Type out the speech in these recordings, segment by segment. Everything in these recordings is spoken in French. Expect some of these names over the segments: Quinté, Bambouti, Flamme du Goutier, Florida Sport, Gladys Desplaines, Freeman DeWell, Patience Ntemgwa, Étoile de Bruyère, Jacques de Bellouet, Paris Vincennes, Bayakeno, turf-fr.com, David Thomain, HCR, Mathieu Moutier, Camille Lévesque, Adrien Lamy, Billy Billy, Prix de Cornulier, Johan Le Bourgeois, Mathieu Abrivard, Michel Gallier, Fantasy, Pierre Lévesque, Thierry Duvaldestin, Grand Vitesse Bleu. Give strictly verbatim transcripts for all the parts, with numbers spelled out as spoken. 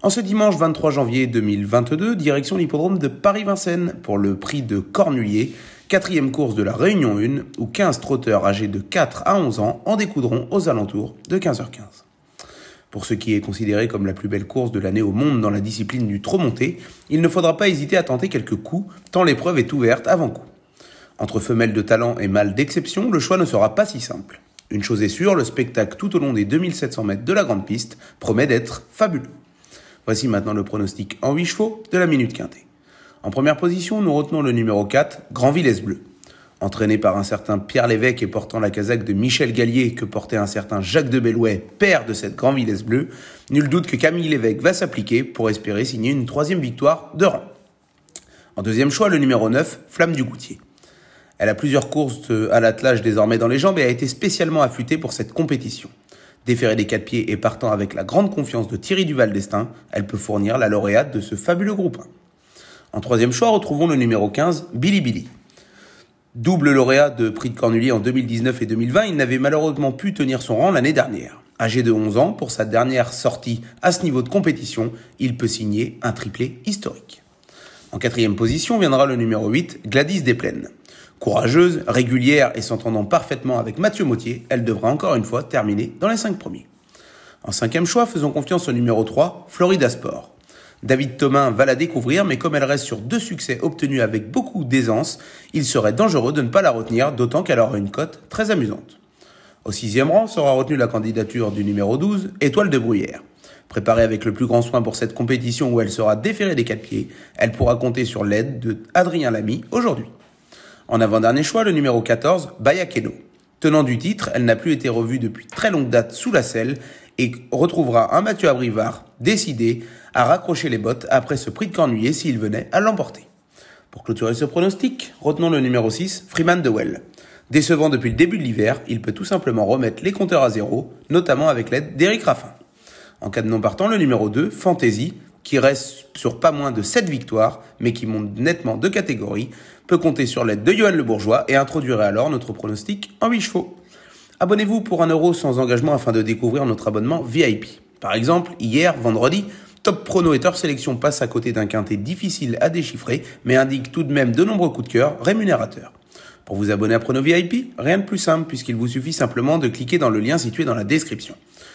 En ce dimanche vingt-trois janvier deux mille vingt-deux, direction l'hippodrome de Paris Vincennes pour le Prix de Cornulier, quatrième course de la Réunion un, où quinze trotteurs âgés de quatre à onze ans en découdront aux alentours de quinze heures quinze. Pour ce qui est considéré comme la plus belle course de l'année au monde dans la discipline du trot monté, il ne faudra pas hésiter à tenter quelques coups, tant l'épreuve est ouverte avant coup. Entre femelles de talent et mâles d'exception, le choix ne sera pas si simple. Une chose est sûre, le spectacle tout au long des deux mille sept cents mètres de la grande piste promet d'être fabuleux. Voici maintenant le pronostic en huit chevaux de la Minute Quinté. En première position, nous retenons le numéro quatre, Grand Vitesse Bleu. Entraîné par un certain Pierre Lévesque et portant la casaque de Michel Gallier que portait un certain Jacques de Bellouet, père de cette Grand Vitesse Bleu, nul doute que Camille Lévesque va s'appliquer pour espérer signer une troisième victoire de rang. En deuxième choix, le numéro neuf, Flamme du Goutier. Elle a plusieurs courses à l'attelage désormais dans les jambes et a été spécialement affûtée pour cette compétition. Déférée des quatre pieds et partant avec la grande confiance de Thierry Duvaldestin, elle peut fournir la lauréate de ce fabuleux groupe un. En troisième choix, retrouvons le numéro quinze, Billy Billy. Double lauréat de Prix de Cornulier en deux mille dix-neuf et deux mille vingt, il n'avait malheureusement pu tenir son rang l'année dernière. Âgé de onze ans, pour sa dernière sortie à ce niveau de compétition, il peut signer un triplé historique. En quatrième position viendra le numéro huit, Gladys Desplaines. Courageuse, régulière et s'entendant parfaitement avec Mathieu Moutier, elle devra encore une fois terminer dans les cinq premiers. En cinquième choix, faisons confiance au numéro trois, Florida Sport. David Thomain va la découvrir, mais comme elle reste sur deux succès obtenus avec beaucoup d'aisance, il serait dangereux de ne pas la retenir, d'autant qu'elle aura une cote très amusante. Au sixième rang sera retenue la candidature du numéro douze, Étoile de Bruyère. Préparée avec le plus grand soin pour cette compétition où elle sera déférée des quatre pieds, elle pourra compter sur l'aide de Adrien Lamy aujourd'hui. En avant-dernier choix, le numéro quatorze, Bayakeno. Tenant du titre, elle n'a plus été revue depuis très longue date sous la selle et retrouvera un Mathieu Abrivard décidé à raccrocher les bottes après ce Prix de Cornulier s'il venait à l'emporter. Pour clôturer ce pronostic, retenons le numéro six, Freeman DeWell. Décevant depuis le début de l'hiver, il peut tout simplement remettre les compteurs à zéro, notamment avec l'aide d'Éric Raffin. En cas de non partant, le numéro deux, Fantasy, qui reste sur pas moins de sept victoires, mais qui monte nettement de catégorie, peut compter sur l'aide de Johan Le Bourgeois et introduirait alors notre pronostic en huit chevaux. Abonnez-vous pour un euro sans engagement afin de découvrir notre abonnement V I P. Par exemple, hier, vendredi, Top Prono et Turf Sélection passent à côté d'un quinté difficile à déchiffrer, mais indiquent tout de même de nombreux coups de cœur rémunérateurs. Pour vous abonner à Prono V I P, rien de plus simple puisqu'il vous suffit simplement de cliquer dans le lien situé dans la description.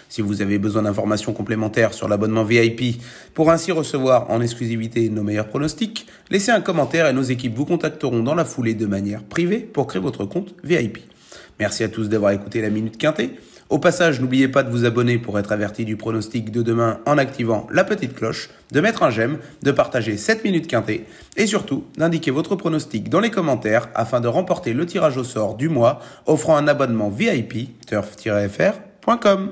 Si vous avez besoin d'informations complémentaires sur l'abonnement V I P pour ainsi recevoir en exclusivité nos meilleurs pronostics, laissez un commentaire et nos équipes vous contacteront dans la foulée de manière privée pour créer votre compte V I P. Merci à tous d'avoir écouté la Minute Quinté. Au passage, n'oubliez pas de vous abonner pour être averti du pronostic de demain en activant la petite cloche, de mettre un j'aime, de partager cette Minute Quinté et surtout d'indiquer votre pronostic dans les commentaires afin de remporter le tirage au sort du mois offrant un abonnement V I P turf tiret f r point com.